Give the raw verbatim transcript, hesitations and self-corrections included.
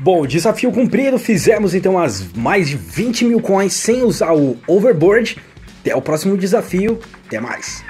Bom, desafio cumprido, fizemos então as mais de vinte mil coins sem usar o overboard. Até o próximo desafio, até mais!